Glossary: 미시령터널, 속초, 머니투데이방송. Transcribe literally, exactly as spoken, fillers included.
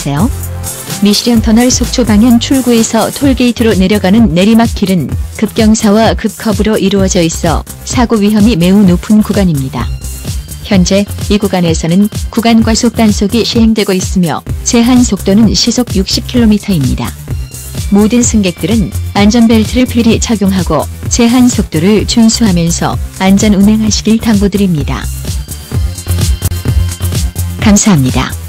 주의하세요. 미시령터널 속초 방향 출구에서 톨게이트로 내려가는 내리막길은 급경사와 급커브로 이루어져 있어 사고 위험이 매우 높은 구간입니다. 현재 이 구간에서는 구간과속 단속이 시행되고 있으며 제한 속도는 시속 육십 킬로미터입니다. 모든 승객들은 안전벨트를 필히 착용하고 제한 속도를 준수하면서 안전 운행하시길 당부드립니다. 감사합니다.